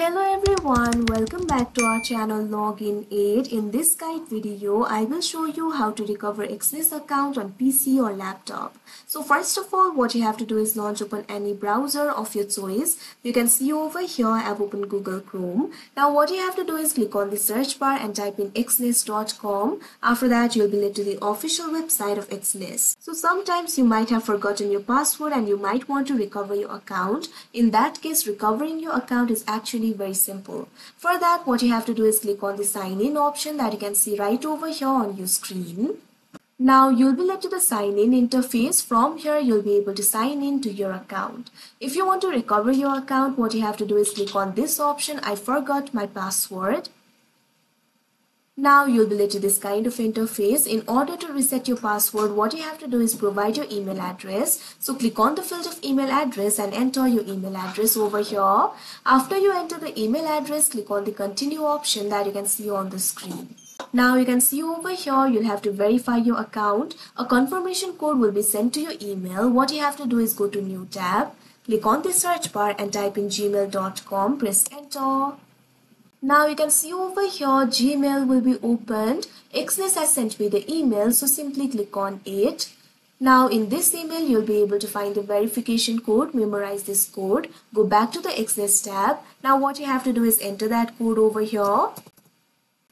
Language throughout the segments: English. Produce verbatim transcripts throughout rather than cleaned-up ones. Hello everyone, welcome back to our channel Login Aid. In this guide video, I will show you how to recover Exness account on P C or laptop. So first of all, what you have to do is launch open any browser of your choice. You can see over here, I've opened Google Chrome. Now what you have to do is click on the search bar and type in exness dot com. After that, you'll be led to the official website of Exness. So sometimes you might have forgotten your password and you might want to recover your account. In that case, recovering your account is actually very simple. For that, what you have to do is click on the sign in option that you can see right over here on your screen. Now you'll be led to the sign in interface. From here, you'll be able to sign in to your account. If you want to recover your account, what you have to do is click on this option, I forgot my password. Now you'll be led to this kind of interface. In order to reset your password, what you have to do is provide your email address. So click on the field of email address and enter your email address over here. After you enter the email address, click on the continue option that you can see on the screen. Now you can see over here, you'll have to verify your account. A confirmation code will be sent to your email. What you have to do is go to new tab, click on the search bar and type in gmail dot com, press enter. Now you can see over here, Gmail will be opened. Exness has sent me the email, so simply click on it. Now in this email, you'll be able to find the verification code. Memorize this code. Go back to the Exness tab. Now what you have to do is enter that code over here.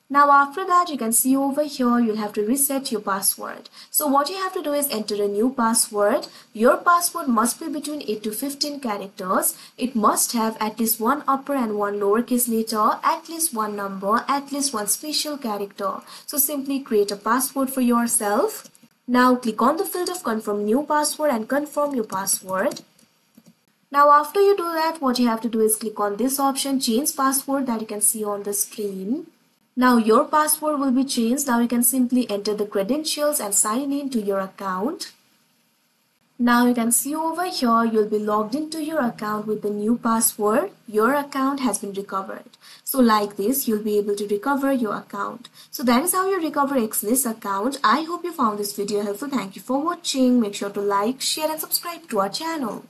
Now after that, you can see over here, you'll have to reset your password. So what you have to do is enter a new password. Your password must be between eight to fifteen characters. It must have at least one upper and one lowercase letter, at least one number, at least one special character. So simply create a password for yourself. Now click on the field of confirm new password and confirm your password. Now after you do that, what you have to do is click on this option, change password, that you can see on the screen. Now your password will be changed. Now you can simply enter the credentials and sign in to your account. Now you can see over here, you'll be logged into your account with the new password. Your account has been recovered. So like this, you'll be able to recover your account. So that is how you recover Exness account. I hope you found this video helpful. Thank you for watching. Make sure to like, share and subscribe to our channel.